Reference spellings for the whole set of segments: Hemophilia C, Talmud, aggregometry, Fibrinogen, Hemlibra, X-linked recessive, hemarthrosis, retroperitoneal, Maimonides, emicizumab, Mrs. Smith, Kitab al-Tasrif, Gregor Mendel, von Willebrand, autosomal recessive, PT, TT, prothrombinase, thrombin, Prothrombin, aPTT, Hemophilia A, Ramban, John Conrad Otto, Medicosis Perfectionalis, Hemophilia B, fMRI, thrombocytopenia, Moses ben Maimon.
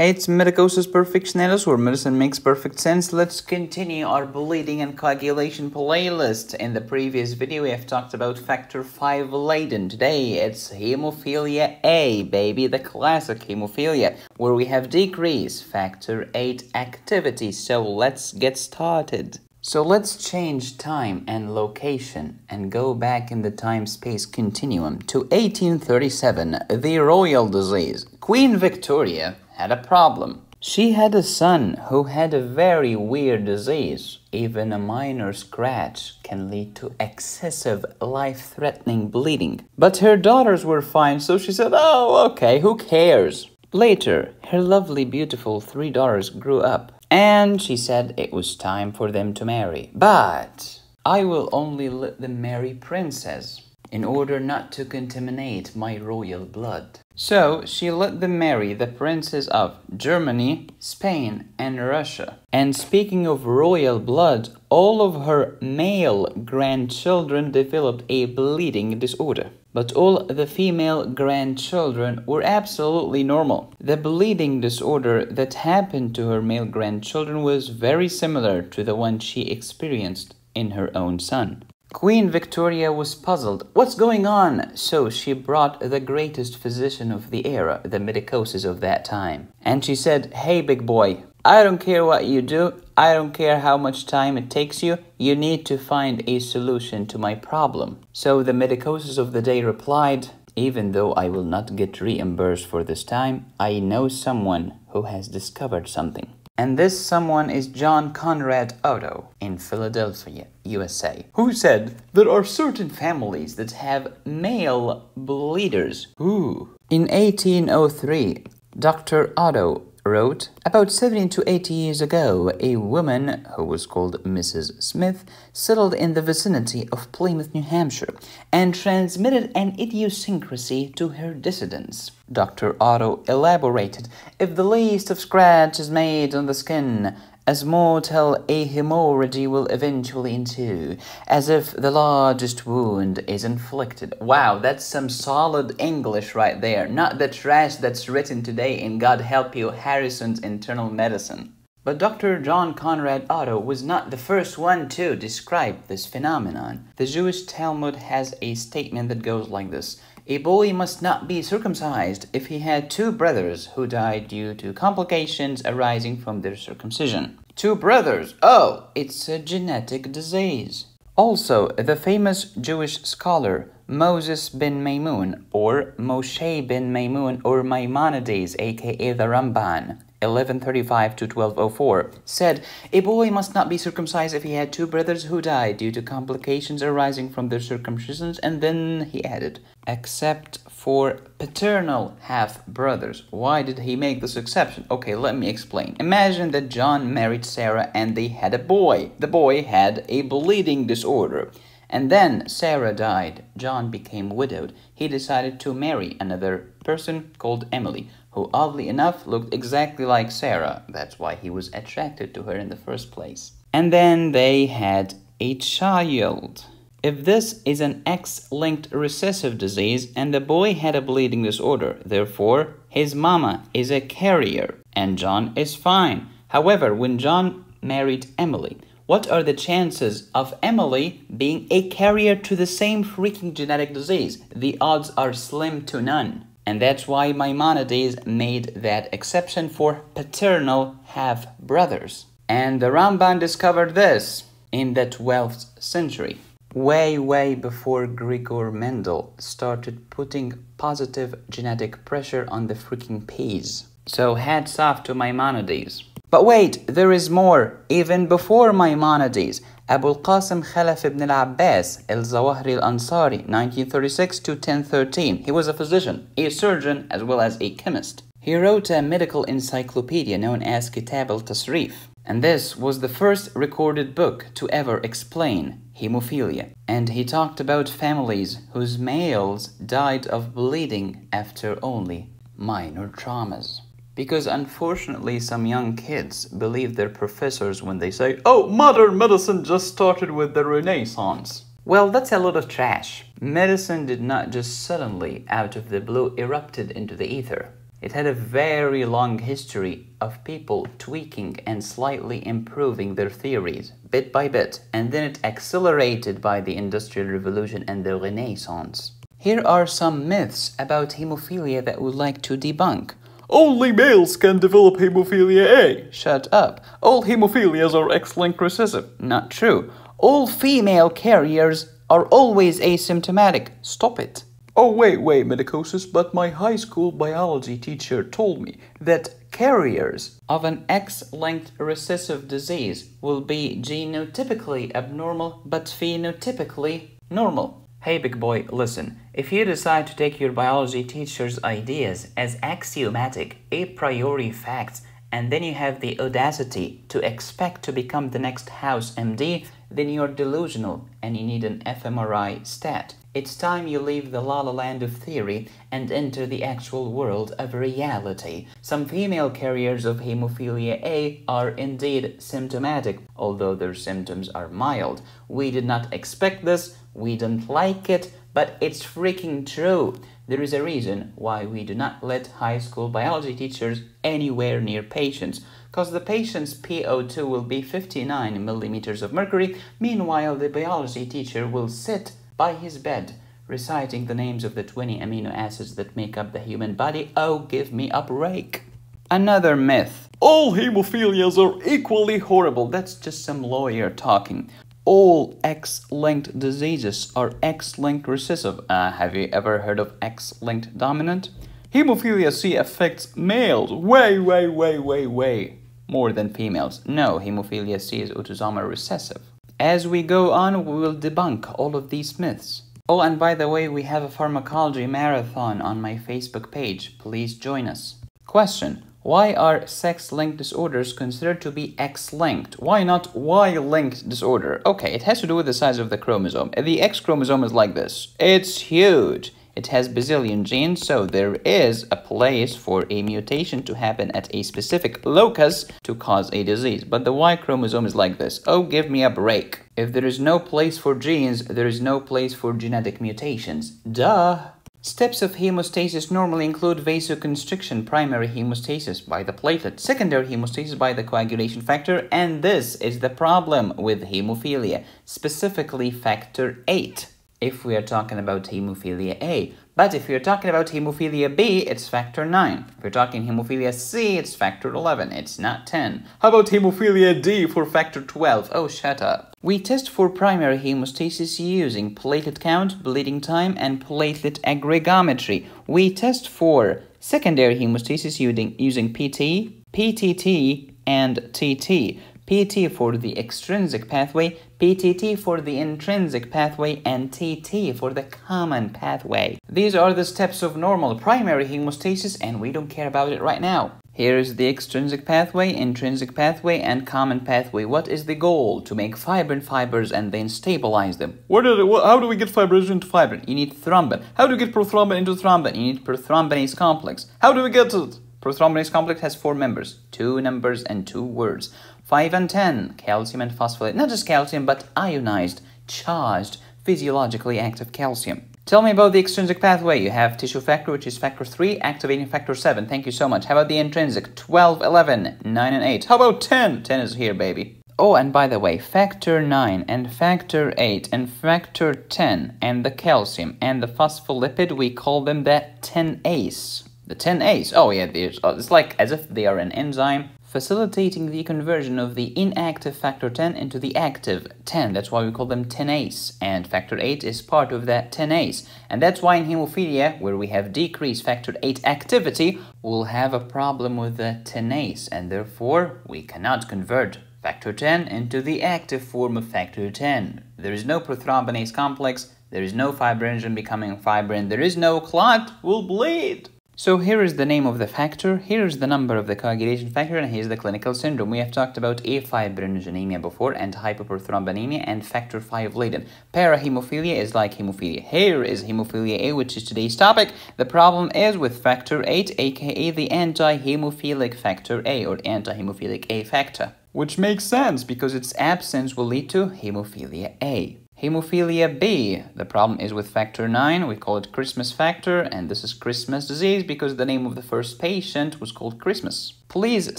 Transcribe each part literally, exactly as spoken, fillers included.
Hey, it's Medicosis Perfectionalis, where medicine makes perfect sense. Let's continue our bleeding and coagulation playlist. In the previous video, we have talked about factor five Leiden. Today, it's hemophilia A, baby, the classic hemophilia, where we have decreased factor eight activity. So let's get started. So let's change time and location and go back in the time-space continuum to eighteen thirty-seven, the royal disease. Queen Victoria had a problem. She had a son who had a very weird disease. Even a minor scratch can lead to excessive life-threatening bleeding. But her daughters were fine, so she said, oh, okay, who cares? Later, her lovely, beautiful three daughters grew up, and she said it was time for them to marry. But I will only let them marry princes in order not to contaminate my royal blood. So she let them marry the princes of Germany, Spain, and Russia. And speaking of royal blood, all of her male grandchildren developed a bleeding disorder. But all the female grandchildren were absolutely normal. The bleeding disorder that happened to her male grandchildren was very similar to the one she experienced in her own son. Queen Victoria was puzzled. What's going on? So she brought the greatest physician of the era, the Medicosis of that time. And she said, hey, big boy, I don't care what you do. I don't care how much time it takes you. You need to find a solution to my problem. So the Medicosis of the day replied, even though I will not get reimbursed for this time, I know someone who has discovered something. And this someone is John Conrad Otto in Philadelphia, U S A, who said there are certain families that have male bleeders. Ooh. In eighteen oh three, Doctor Otto wrote, about seventy to eighty years ago, a woman who was called Missus Smith settled in the vicinity of Plymouth, New Hampshire, and transmitted an idiosyncrasy to her descendants. Doctor Otto elaborated, if the least of scratch is made on the skin, as mortal a hemorrhage will eventually ensue, as if the largest wound is inflicted. Wow, that's some solid English right there. Not the trash that's written today in God Help You, Harrison's Internal Medicine. But Doctor John Conrad Otto was not the first one to describe this phenomenon. The Jewish Talmud has a statement that goes like this. A boy must not be circumcised if he had two brothers who died due to complications arising from their circumcision. Two brothers? Oh, it's a genetic disease. Also, the famous Jewish scholar Moses ben Maimon, or Moshe ben Maimon, or Maimonides, aka the Ramban, eleven thirty-five to twelve oh four, said, a boy must not be circumcised if he had two brothers who died due to complications arising from their circumcisions, and then he added, except for paternal half-brothers. Why did he make this exception? Okay, let me explain. Imagine that John married Sarah and they had a boy. The boy had a bleeding disorder. And then Sarah died. John became widowed. He decided to marry another person called Emily, who oddly enough looked exactly like Sarah. That's why he was attracted to her in the first place. And then they had a child. If this is an X-linked recessive disease and the boy had a bleeding disorder, therefore his mama is a carrier and John is fine. However, when John married Emily, what are the chances of Emily being a carrier to the same freaking genetic disease? The odds are slim to none. And that's why Maimonides made that exception for paternal half-brothers. And the Ramban discovered this in the twelfth century, way, way before Gregor Mendel started putting positive genetic pressure on the freaking peas. So hats off to Maimonides. But wait, there is more. Even before Maimonides, Abu al-Qasim Khalaf ibn al-Abbas al-Zawahri al-Ansari, nineteen thirty-six to ten thirteen. He was a physician, a surgeon, as well as a chemist. He wrote a medical encyclopedia known as Kitab al-Tasrif, and this was the first recorded book to ever explain hemophilia. And he talked about families whose males died of bleeding after only minor traumas. Because unfortunately, some young kids believe their professors when they say, oh, modern medicine just started with the Renaissance. Well, that's a lot of trash. Medicine did not just suddenly, out of the blue, erupted into the ether. It had a very long history of people tweaking and slightly improving their theories, bit by bit, and then it accelerated by the Industrial Revolution and the Renaissance. Here are some myths about hemophilia that we'd like to debunk. Only males can develop hemophilia A. Shut up. All hemophilias are X-linked recessive. Not true. All female carriers are always asymptomatic. Stop it. Oh wait, wait, Medicosis, but my high school biology teacher told me that carriers of an X-linked recessive disease will be genotypically abnormal but phenotypically normal. Hey big boy, listen, if you decide to take your biology teacher's ideas as axiomatic, a priori facts, and then you have the audacity to expect to become the next house M D, then you're delusional and you need an fMRI stat. It's time you leave the la la land of theory and enter the actual world of reality. Some female carriers of hemophilia A are indeed symptomatic, although their symptoms are mild. We did not expect this, we don't like it, but it's freaking true. There is a reason why we do not let high school biology teachers anywhere near patients, because the patient's P O two will be fifty-nine millimeters of mercury, meanwhile the biology teacher will sit by his bed, reciting the names of the twenty amino acids that make up the human body. Oh, give me a break. Another myth. All hemophilias are equally horrible. That's just some lawyer talking. All X-linked diseases are X-linked recessive. Uh, have you ever heard of X-linked dominant? Hemophilia C affects males way, way, way, way, way more than females. No, hemophilia C is autosomal recessive. As we go on, we will debunk all of these myths. Oh, and by the way, we have a pharmacology marathon on my Facebook page. Please join us. Question. Why are sex-linked disorders considered to be X-linked? Why not Y-linked disorder? Okay, it has to do with the size of the chromosome. The X chromosome is like this. It's huge. It has bazillion genes, so there is a place for a mutation to happen at a specific locus to cause a disease. But the Y chromosome is like this. Oh, give me a break. If there is no place for genes, there is no place for genetic mutations. Duh. Steps of hemostasis normally include vasoconstriction, primary hemostasis by the platelet, secondary hemostasis by the coagulation factor, and this is the problem with hemophilia, specifically factor eight, if we are talking about hemophilia A. But if you're talking about hemophilia B, it's factor nine. If you're talking hemophilia C, it's factor eleven, it's not ten. How about hemophilia D for factor twelve? Oh, shut up. We test for primary hemostasis using platelet count, bleeding time, and platelet aggregometry. We test for secondary hemostasis using P T, P T T, and T T. P T for the extrinsic pathway, P T T for the intrinsic pathway, and T T for the common pathway. These are the steps of normal primary hemostasis, and we don't care about it right now. Here is the extrinsic pathway, intrinsic pathway, and common pathway. What is the goal? To make fibrin fibers and then stabilize them. What are the, what, how do we get fibrosis into fibrin? You need thrombin. How do you get prothrombin into thrombin? You need prothrombinase complex. How do we get it? Prothrombinase complex has four members, two numbers and two words. Five and ten, calcium and phosphate. Not just calcium, but ionized, charged, physiologically active calcium. Tell me about the extrinsic pathway. You have tissue factor, which is factor three, activating factor seven. Thank you so much. How about the intrinsic? twelve, eleven, nine, and eight. How about ten? ten is here, baby. Oh, and by the way, factor nine and factor eight and factor ten and the calcium and the phospholipid, we call them the ten-ase. The ten-ase. Oh, yeah, it's like as if they are an enzyme, facilitating the conversion of the inactive factor ten into the active ten. That's why we call them ten-ase, and factor eight is part of that ten-ase. And that's why in hemophilia, where we have decreased factor eight activity, we'll have a problem with the ten-ase, and therefore we cannot convert factor ten into the active form of factor ten. There is no prothrombinase complex, there is no fibrinogen becoming fibrin, there is no clot, we'll bleed. So here is the name of the factor, here is the number of the coagulation factor, and here's the clinical syndrome. We have talked about afibrinogenemia before, and hyperprothrombinemia, and factor five laden. Parahemophilia is like hemophilia. Here is hemophilia A, which is today's topic. The problem is with factor eight, aka the anti-hemophilic factor A, or anti-hemophilic A factor. Which makes sense, because its absence will lead to hemophilia A. Hemophilia B, the problem is with factor nine, we call it Christmas factor, and this is Christmas disease because the name of the first patient was called Christmas. Please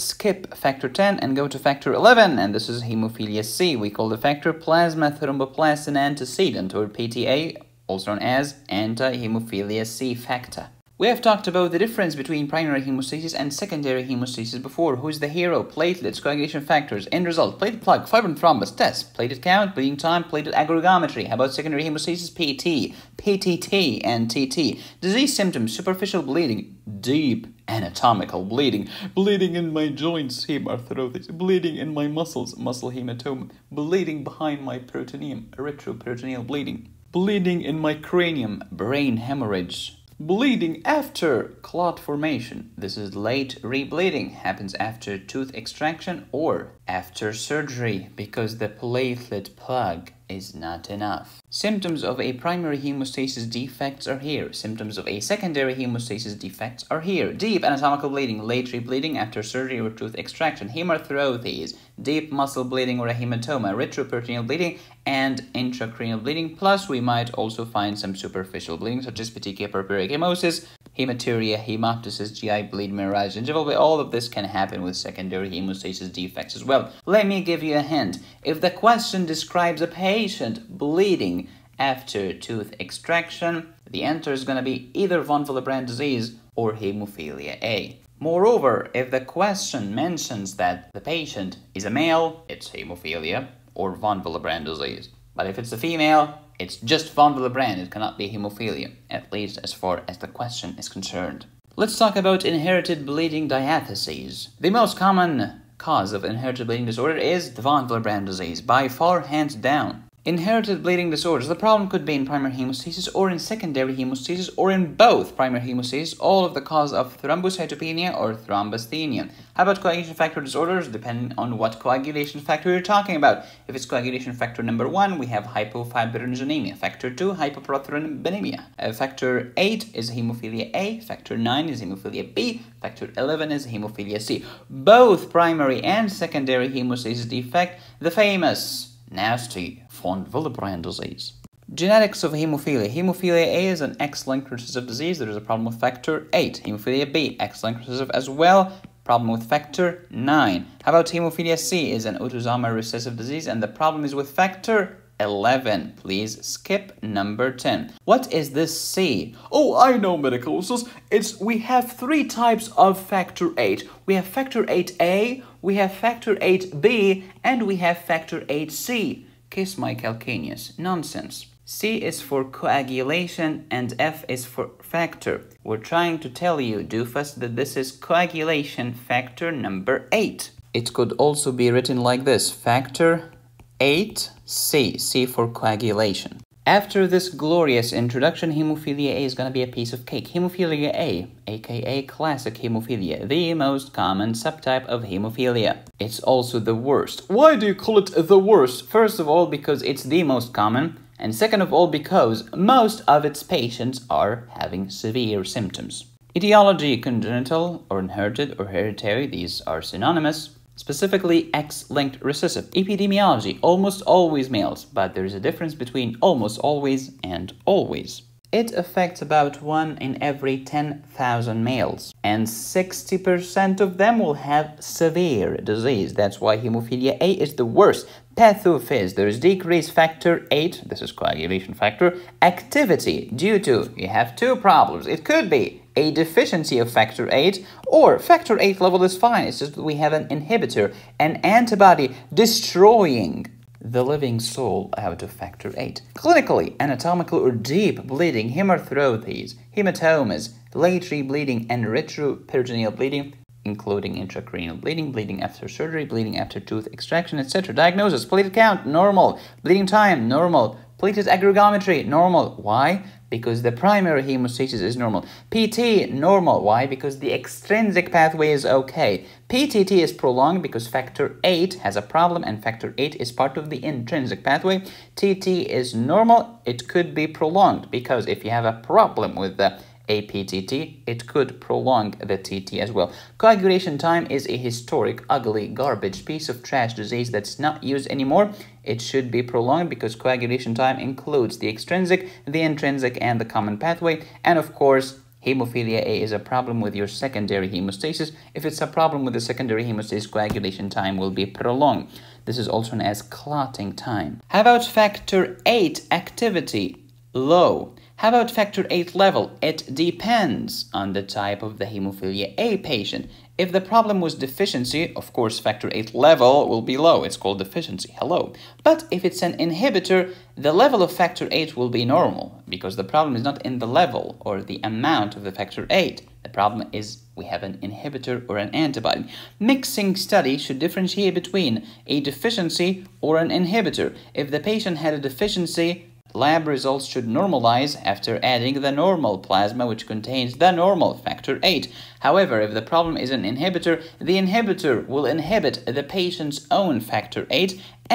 skip factor ten and go to factor eleven, and this is hemophilia C. We call the factor plasma thromboplastin antecedent, or P T A, also known as anti-hemophilia C factor. We have talked about the difference between primary hemostasis and secondary hemostasis before. Who's the hero? Platelets, coagulation factors, end result, platelet plug, fibrin thrombus, test, platelet count, bleeding time, platelet aggregometry. How about secondary hemostasis? P T, P T T, and T T. Disease symptoms, superficial bleeding, deep anatomical bleeding, bleeding in my joints, hemarthrosis, bleeding in my muscles, muscle hematoma, bleeding behind my peritoneum, erythroperitoneal bleeding, bleeding in my cranium, brain hemorrhage. Bleeding after clot formation. This is late rebleeding. Happens after tooth extraction or after surgery because the platelet plug is not enough. Symptoms of a primary hemostasis defects are here. Symptoms of a secondary hemostasis defects are here. Deep anatomical bleeding, late rebleeding after surgery or tooth extraction, hemarthrosis, deep muscle bleeding or a hematoma, retroperitoneal bleeding, and intracranial bleeding. Plus, we might also find some superficial bleeding, such as petechiae purpurae ecchymosis, hematuria, hemoptysis, G I bleed, mirage, gingival bleed. All of this can happen with secondary hemostasis defects as well. Let me give you a hint. If the question describes a patient bleeding after tooth extraction, the answer is going to be either von Willebrand disease or hemophilia A. Moreover, if the question mentions that the patient is a male, it's hemophilia or von Willebrand disease. But if it's a female, it's just von Willebrand. It cannot be hemophilia, at least as far as the question is concerned. Let's talk about inherited bleeding diatheses. The most common cause of inherited bleeding disorder is the von Willebrand disease, by far hands down. Inherited bleeding disorders. The problem could be in primary hemostasis or in secondary hemostasis or in both primary hemostasis, all of the cause of thrombocytopenia or thrombasthenia. How about coagulation factor disorders? Depending on what coagulation factor you're talking about. If it's coagulation factor number one, we have hypofibrinogenemia. Factor two, hypoproteinuria. Uh, factor eight is hemophilia A. Factor nine is hemophilia B. Factor eleven is hemophilia C. Both primary and secondary hemostasis defect. The famous nasty von Willebrand disease. Genetics of hemophilia. Hemophilia A is an X-linked recessive disease. There is a problem with factor eight. Hemophilia B, X-linked recessive as well. Problem with factor nine. How about hemophilia C is an autosomal recessive disease and the problem is with factor eleven. Please skip number ten. What is this C? Oh, I know, Medicosis. It's we have three types of factor eight. We have factor eight A, we have factor eight B, and we have factor eight C. Kiss my calcaneus. Nonsense. C is for coagulation and F is for factor. We're trying to tell you, doofus, that this is coagulation factor number eight. It could also be written like this, factor eight C, C for coagulation. After this glorious introduction, hemophilia A is going to be a piece of cake. Hemophilia A, aka classic hemophilia, the most common subtype of hemophilia. It's also the worst. Why do you call it the worst? First of all, because it's the most common, and second of all, because most of its patients are having severe symptoms. Etiology, congenital or inherited or hereditary, these are synonymous. Specifically X-linked recessive. Epidemiology, almost always males, but there is a difference between almost always and always. It affects about one in every ten thousand males, and sixty percent of them will have severe disease. That's why hemophilia A is the worst. Pathophys, there is decreased factor eight, this is coagulation factor, activity due to, you have two problems, it could be a deficiency of factor eight, or factor eight level is fine, it's just that we have an inhibitor, an antibody destroying the living soul out of factor eight. Clinically, anatomical or deep bleeding, hemarthrosis, hematomas, late re-bleeding and retroperitoneal bleeding, including intracranial bleeding, bleeding after surgery, bleeding after tooth extraction, et cetera. Diagnosis, platelet count, normal. Bleeding time, normal. Platelet aggregometry, normal. Why? Because the primary hemostasis is normal. P T, normal. Why? Because the extrinsic pathway is okay. P T T is prolonged because factor eight has a problem and factor eight is part of the intrinsic pathway. T T is normal. It could be prolonged because if you have a problem with the a P T T, it could prolong the T T as well. Coagulation time is a historic, ugly, garbage piece of trash disease that's not used anymore. It should be prolonged because coagulation time includes the extrinsic, the intrinsic, and the common pathway. And of course, hemophilia A is a problem with your secondary hemostasis. If it's a problem with the secondary hemostasis, coagulation time will be prolonged. This is also known as clotting time. How about factor eight activity? Low. How about factor eight level? It depends on the type of the hemophilia A patient. If the problem was deficiency, of course, factor eight level will be low. It's called deficiency, hello. But if it's an inhibitor, the level of factor eight will be normal because the problem is not in the level or the amount of the factor eight. The problem is we have an inhibitor or an antibody. Mixing study should differentiate between a deficiency or an inhibitor. If the patient had a deficiency, lab results should normalize after adding the normal plasma, which contains the normal factor eight. However, if the problem is an inhibitor, the inhibitor will inhibit the patient's own factor eight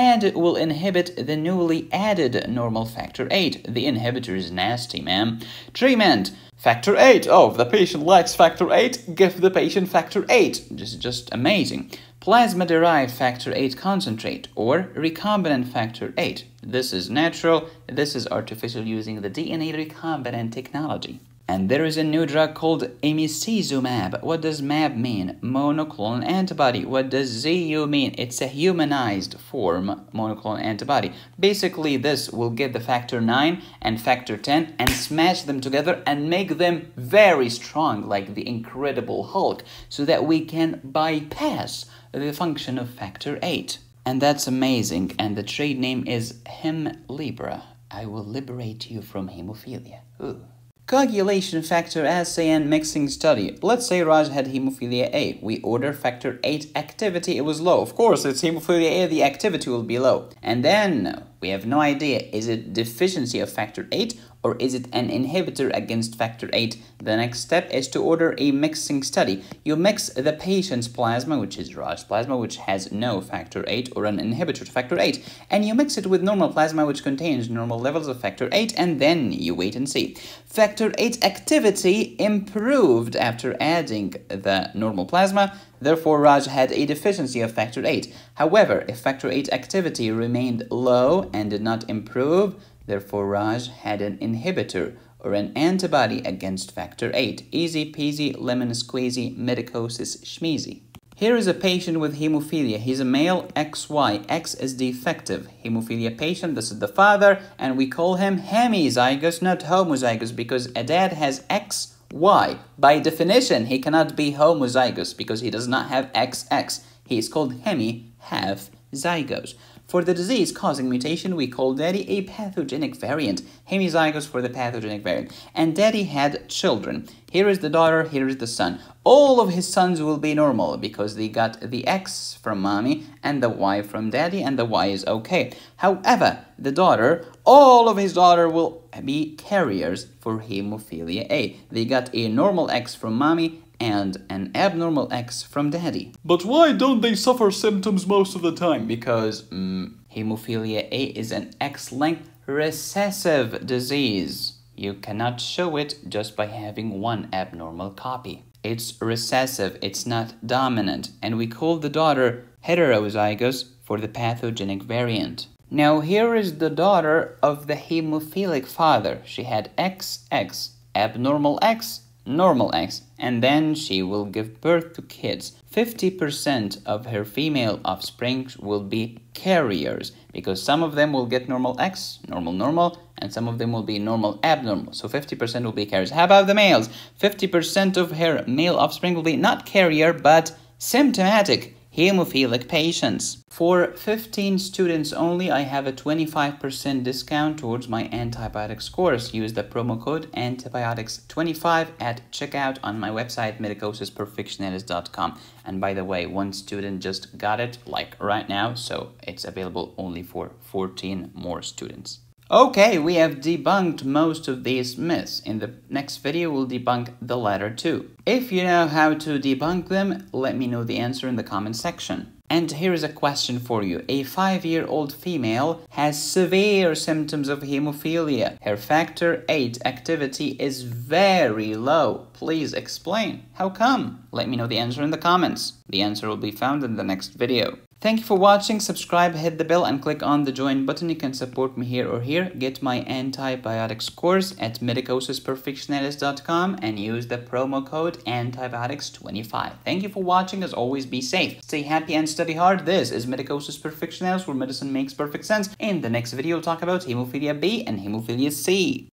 and it will inhibit the newly added normal factor eight. The inhibitor is nasty, ma'am. Treatment. Factor eight. Oh, if the patient lacks factor eight, give the patient factor eight. Just, just amazing. Plasma-derived factor eight concentrate or recombinant factor eight. This is natural, this is artificial using the D N A recombinant technology. And there is a new drug called emicizumab. What does mab mean? Monoclonal antibody. What does Z U mean? It's a humanized form monoclonal antibody. Basically, this will get the factor nine and factor ten and smash them together and make them very strong, like the Incredible Hulk, so that we can bypass the function of factor eight. And that's amazing. And the trade name is Hemlibra. I will liberate you from hemophilia. Ooh. Coagulation factor assay and mixing study. Let's say Raj had hemophilia A. We order factor eight activity. It was low. Of course, it's hemophilia A. The activity will be low. And then we have no idea. Is it deficiency of factor eight or is it an inhibitor against factor eight? The next step is to order a mixing study. You mix the patient's plasma, which is Raj's plasma, which has no factor eight or an inhibitor to factor eight, and you mix it with normal plasma, which contains normal levels of factor eight, and then you wait and see. Factor eight activity improved after adding the normal plasma. Therefore, Raj had a deficiency of factor eight. However, if factor eight activity remained low and did not improve, therefore, Raj had an inhibitor or an antibody against factor eight. Easy peasy, lemon squeezy, medicosis schmeezy. Here is a patient with hemophilia. He's a male X Y. X is defective. Hemophilia patient, this is the father, and we call him hemizygous, not homozygous, because a dad has X Y. By definition, he cannot be homozygous because he does not have X X. He is called hemi, half zygous. For the disease-causing mutation, we call daddy a pathogenic variant. Hemizygous for the pathogenic variant. And daddy had children. Here is the daughter, here is the son. All of his sons will be normal because they got the X from mommy and the Y from daddy, and the Y is okay. However, the daughter, all of his daughter will be carriers for hemophilia A. They got a normal X from mommy and an abnormal X from daddy. But why don't they suffer symptoms most of the time? Because mm, hemophilia A is an X-linked recessive disease. You cannot show it just by having one abnormal copy. It's recessive, it's not dominant, and we call the daughter heterozygous for the pathogenic variant. Now here is the daughter of the hemophilic father. She had X X, abnormal X, normal X, and then she will give birth to kids. fifty percent of her female offspring will be carriers because some of them will get normal X, normal normal, and some of them will be normal abnormal. So fifty percent will be carriers. How about the males? fifty percent of her male offspring will be not carrier but symptomatic hemophilic patients. For fifteen students only, I have a twenty-five percent discount towards my antibiotics course. Use the promo code antibiotics twenty-five at checkout on my website, medicosis perfectionalis dot com. And by the way, one student just got it, like right now, so it's available only for fourteen more students. Okay, we have debunked most of these myths. In the next video, we'll debunk the latter two. If you know how to debunk them, let me know the answer in the comment section. And here is a question for you. A five-year-old female has severe symptoms of hemophilia. Her factor eight activity is very low. Please explain. How come? Let me know the answer in the comments. The answer will be found in the next video. Thank you for watching. Subscribe, hit the bell, and click on the join button. You can support me here or here. Get my antibiotics course at medicosis perfectionalis dot com and use the promo code antibiotics twenty-five. Thank you for watching. As always, be safe, stay happy, and study hard. This is Medicosis Perfectionalis, where medicine makes perfect sense. In the next video, we'll talk about hemophilia B and hemophilia C.